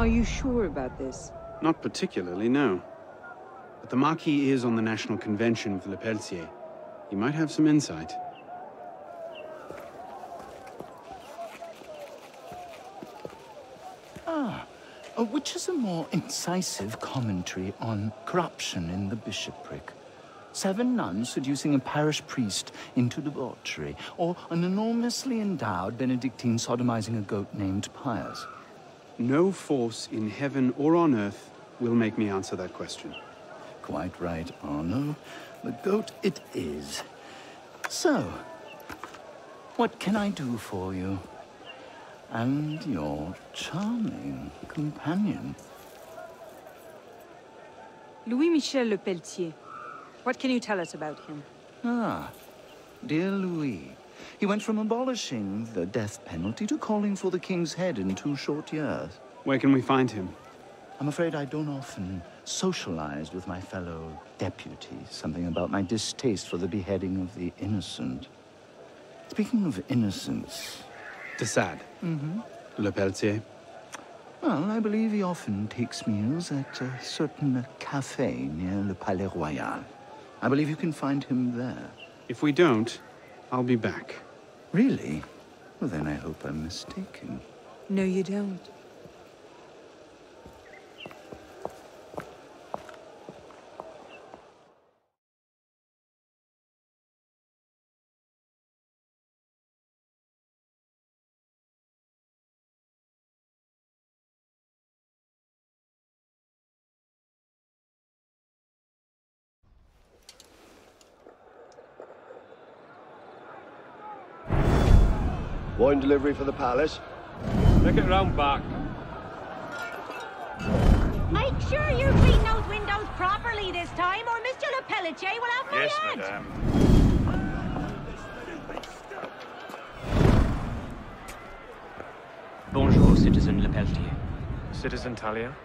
Are you sure about this? Not particularly, no. But the Marquis is on the National Convention for Le Pelletier. He might have some insight. Which is a more incisive commentary on corruption in the bishopric. 7 nuns seducing a parish priest into debauchery, or an enormously endowed Benedictine sodomizing a goat named Pius. No force in heaven or on earth will make me answer that question. Quite right, Arno. The goat it is. So, what can I do for you? And your charming companion. Louis-Michel Le Pelletier. What can you tell us about him? Dear Louis. He went from abolishing the death penalty to calling for the king's head in 2 short years. Where can we find him? I'm afraid I don't often socialize with my fellow deputies. Something about my distaste for the beheading of the innocent. Speaking of innocence... De Sade. Mm-hmm. Le Pelletier. Well, I believe he often takes meals at a certain café near le Palais Royal. I believe you can find him there. If we don't, I'll be back. Really? Well, then I hope I'm mistaken. No, you don't. Wine delivery for the palace. Make it round back. Make sure you clean those windows properly this time, or Mr. Le Pelletier will have my head. Yes, madame. Bonjour, Citizen Le Pelletier. Citizen Talia.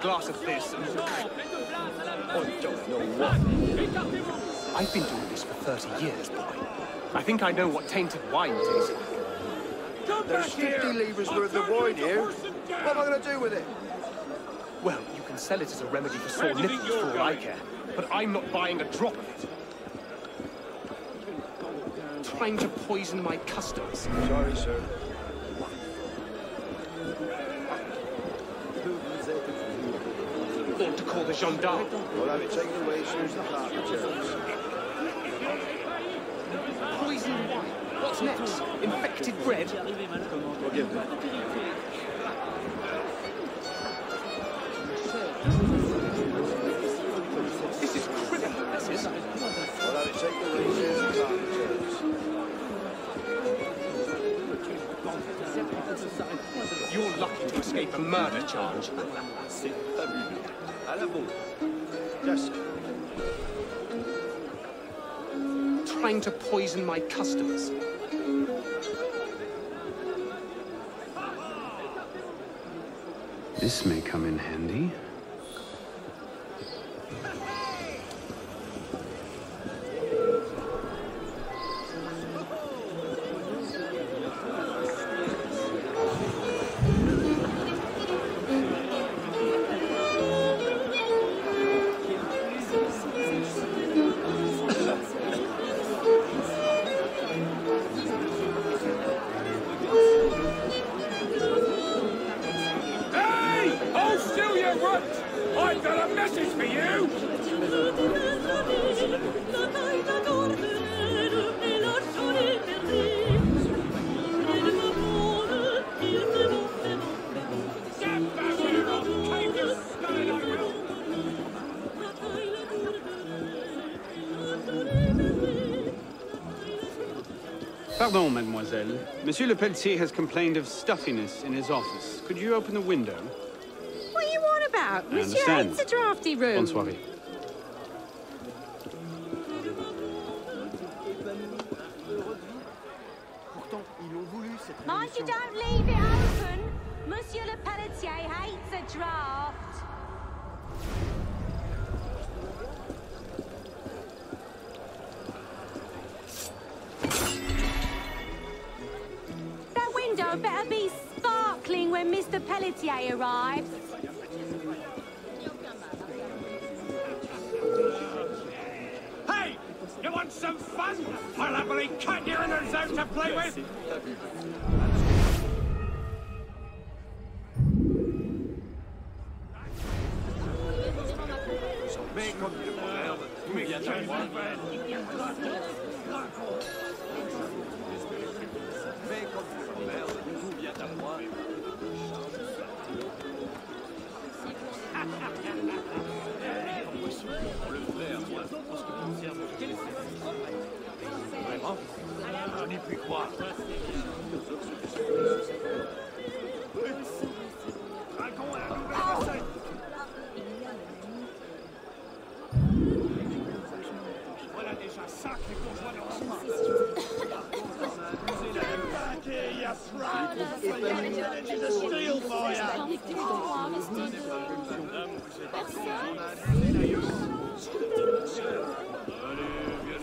Glass of this and... I don't know what. I've been doing this for 30 years, boy. I think I know what tainted wine tastes like. Come There's 50 livres worth of wine here. What am I going to do with it? Well, you can sell it as a remedy for sore nipples for all I care, but I'm not buying a drop of it. Trying to poison my customers. Sorry, sir. To call the gendarme. Well, I've taken away since the heart returns. Poisoned wine. What's next? Infected bread? Forgive me. This is criminal, this is. Well, I've taken away since the heart returns. You're lucky to escape a murder charge. C'est fabuleux. À la bombe. Yes. Trying to poison my customers. This may come in handy. Pardon, mademoiselle. Monsieur Le Pelletier has complained of stuffiness in his office. Could you open the window? What are you on about? I Monsieur understand. Hates a drafty room. Bonne soirée. Mind you don't leave it open. Monsieur Le Pelletier hates a draft. Better be sparkling when Mr. Pelletier arrives. Hey! You want some fun? I'll happily cut your innards out to play with!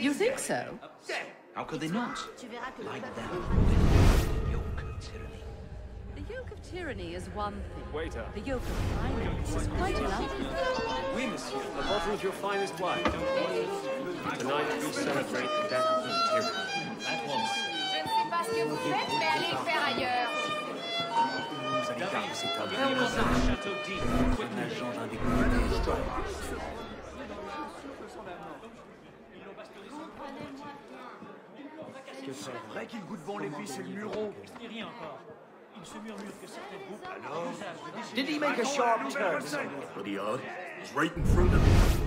You think so? How could they not? Like that, the yoke of tyranny. The yoke of tyranny is one thing. Waiter. The yoke of finance is quite another. Oui, monsieur. A bottle of your finest wine. Tonight we celebrate the death of tyranny. At once. Je ne sais pas ce que vous faites, mais allez faire ailleurs. Vous allez faire cet homme. C'est vrai qu'il goûte bon l'épice et le muron. Did he make a sharp turn? Bloody odd. He's right in front of me.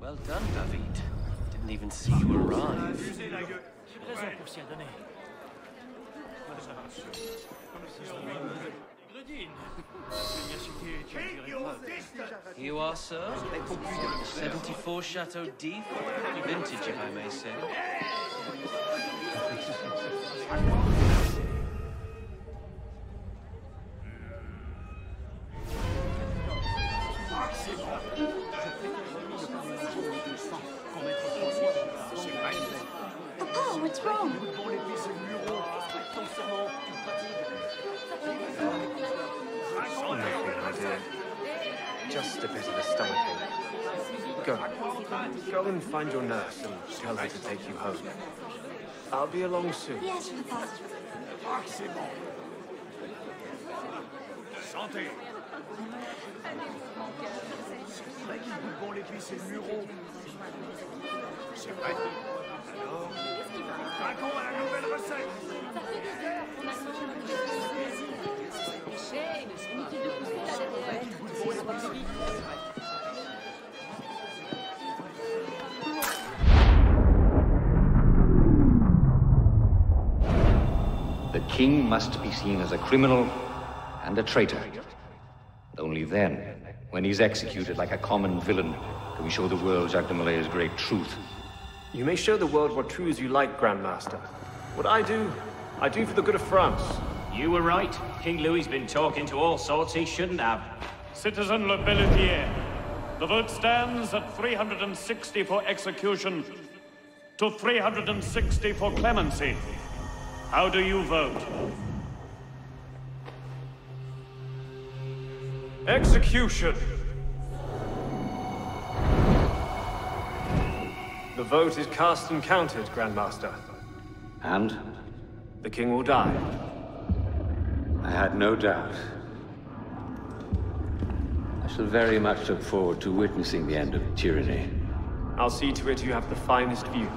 Well done, David. Didn't even see you arrive. You are, sir? 74 Chateau D, vintage, if I may say. Papa, what's wrong? just a bit of a stomachache. Go and find your nurse and tell her to take you home. I'll be along soon. Yes, Papa. Santé. C'est vrai qu'ils nous vont l'église et Muraud. C'est vrai. Alors, craquons à la nouvelle recette. Ça fait des heures qu'on a mangé le plaisir. C'est péché, mais c'est inutile de pousser la lettre. C'est vrai. The king must be seen as a criminal and a traitor. Only then, when he's executed like a common villain, can we show the world Jacques de Malay's great truth. You may show the world what truths you like, Grandmaster. What I do for the good of France. You were right. King Louis's been talking to all sorts he shouldn't have. Citizen Le Pelletier, the vote stands at 360 for execution to 360 for clemency. How do you vote? Execution! The vote is cast and counted, Grandmaster. And? The king will die. I had no doubt. I shall very much look forward to witnessing the end of tyranny. I'll see to it you have the finest view.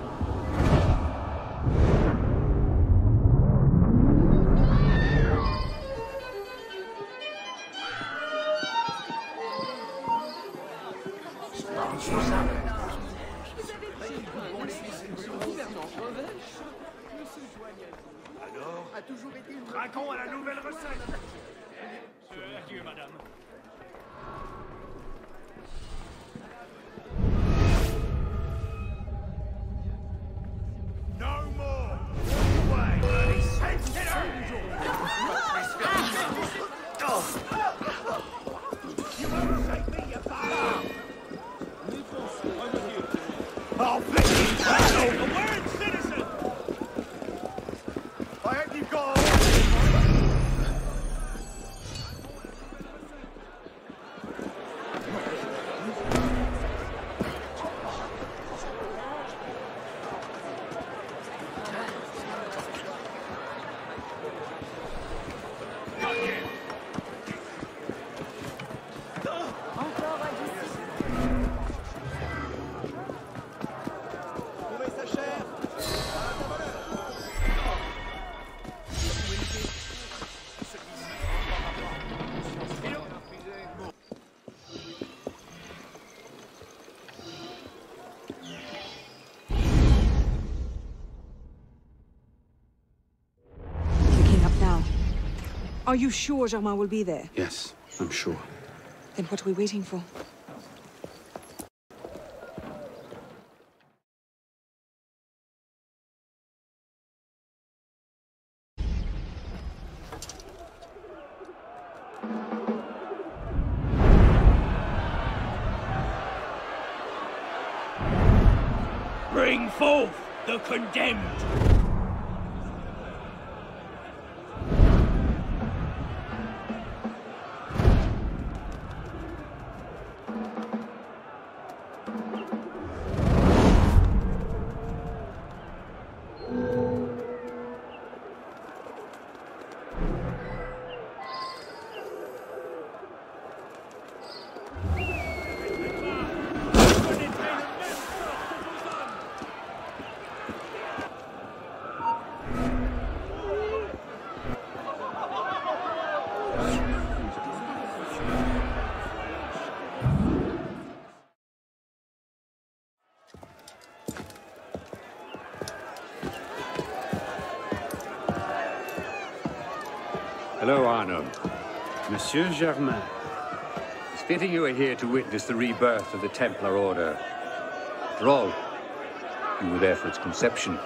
Are you sure Germain will be there? Yes, I'm sure. Then what are we waiting for? Bring forth the condemned! Hello, Arno. Monsieur Germain. It's fitting you are here to witness the rebirth of the Templar Order. After all, you were there for its conception.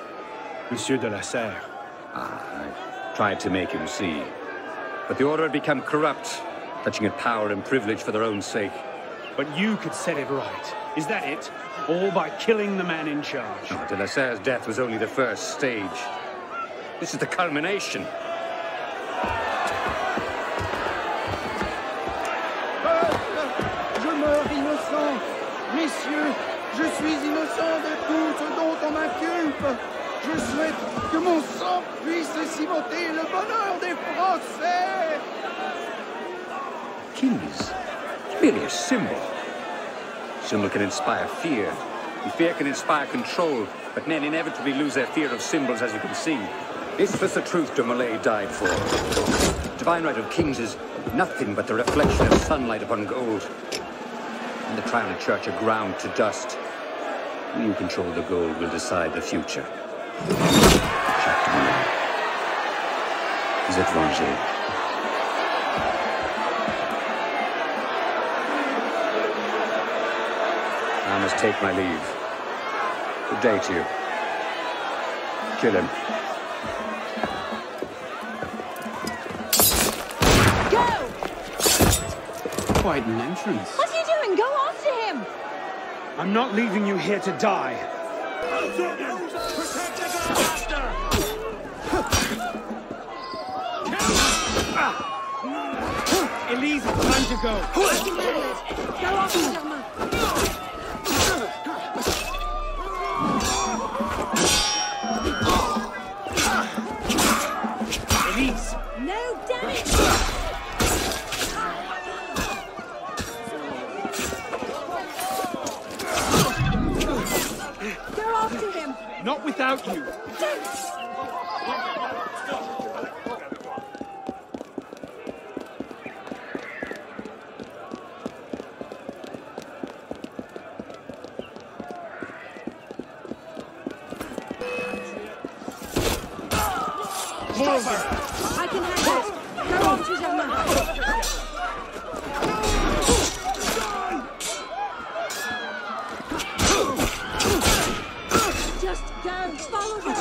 Monsieur de la Serre. I tried to make him see. But the Order had become corrupt, touching at power and privilege for their own sake. But you could set it right. Is that it? All by killing the man in charge? No, de la Serre's death was only the first stage. This is the culmination. messieurs, je suis innocent de tout ce dont on m'inculpe. Je souhaite que mon sang puisse cimenter le bonheur des Français. Keys. It's merely a symbol. A symbol can inspire fear, and fear can inspire control, but men inevitably lose their fear of symbols, as you can see. This was the truth de Molay died for. The divine right of kings is nothing but the reflection of sunlight upon gold. And the triumphant church are ground to dust. Who you control the gold will decide the future. Jacques de Molay. Vous êtes vengé. I must take my leave. Good day to you. Kill him. Go! Quite an entrance. What are you doing? Go after him! I'm not leaving you here to die. Protect the Grandmaster! Elise, it's time to go. Go after Germain. Elise! No, damn it! Go after him! Not without you! I can handle it. Go on to Germain. Just go. Follow him.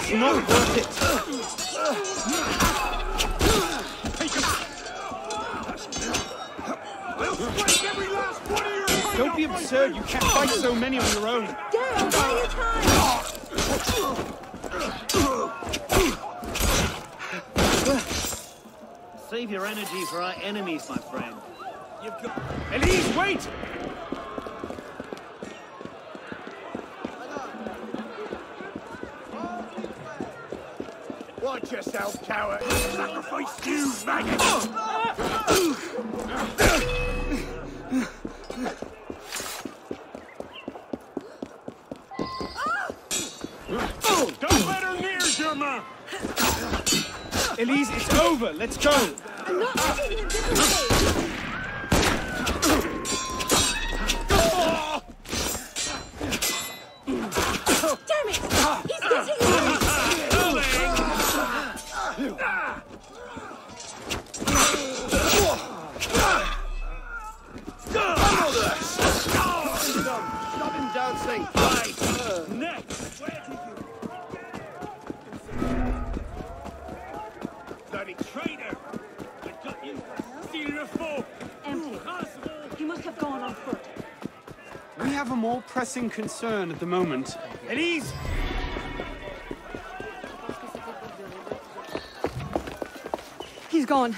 It's not worth it. We'll break every last one of your hands. Don't be absurd. You can't fight so many on your own. Go. Buy your time. Save your energy for our enemies, my friend. You've got... Elise, wait! Watch yourself, coward! Sacrifice you, maggot! Don't let her near, Germain! Elise, it's over! Let's go! I'm not letting him get away! Damn it! He's getting Stop him dancing! Bye! Next! Traitor! I got you! Steal your fork! Empty. He must have gone on foot. We have a more pressing concern at the moment. Elise! He's gone.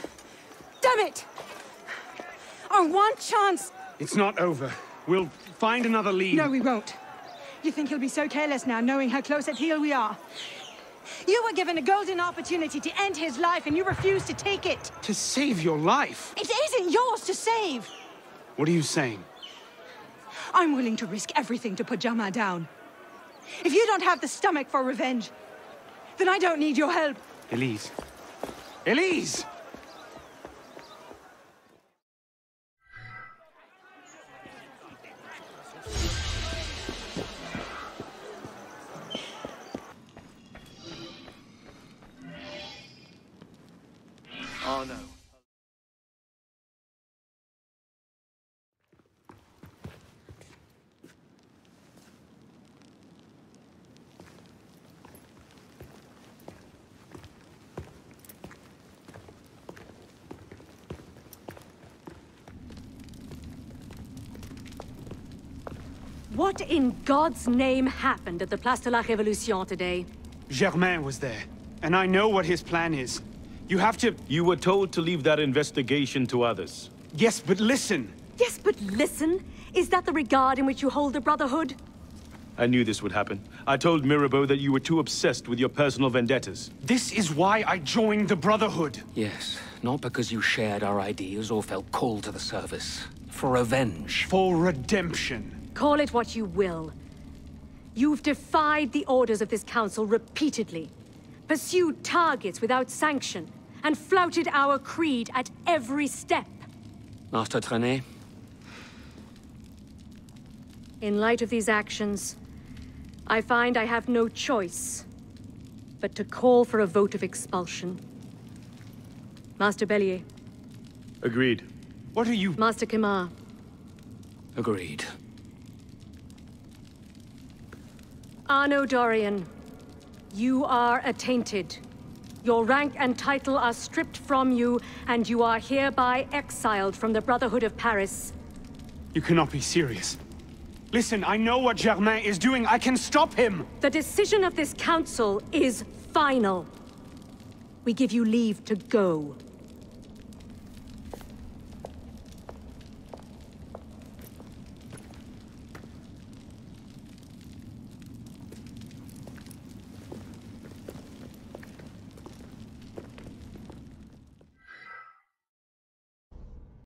Damn it! Our one chance! It's not over. We'll find another lead. No, we won't. You think he'll be so careless now, knowing how close at heel we are? You were given a golden opportunity to end his life, and you refused to take it. To save your life? It isn't yours to save. What are you saying? I'm willing to risk everything to put Germain down. If you don't have the stomach for revenge, then I don't need your help. Elise. Elise! Arno. What in God's name happened at the Place de la Révolution today? Germain was there, and I know what his plan is. You have to... You were told to leave that investigation to others. Yes, but listen! Is that the regard in which you hold the Brotherhood? I knew this would happen. I told Mirabeau that you were too obsessed with your personal vendettas. This is why I joined the Brotherhood. Yes, not because you shared our ideas or felt called to the service. For revenge. For redemption. Call it what you will. You've defied the orders of this council repeatedly, pursued targets without sanction, and flouted our creed at every step. Master Trenet. In light of these actions, I find I have no choice but to call for a vote of expulsion. Master Bellier. Agreed. What are you... Master Kimar. Agreed. Arno Dorian, you are attainted. Your rank and title are stripped from you, and you are hereby exiled from the Brotherhood of Paris. You cannot be serious. Listen, I know what Germain is doing. I can stop him! The decision of this council is final. We give you leave to go.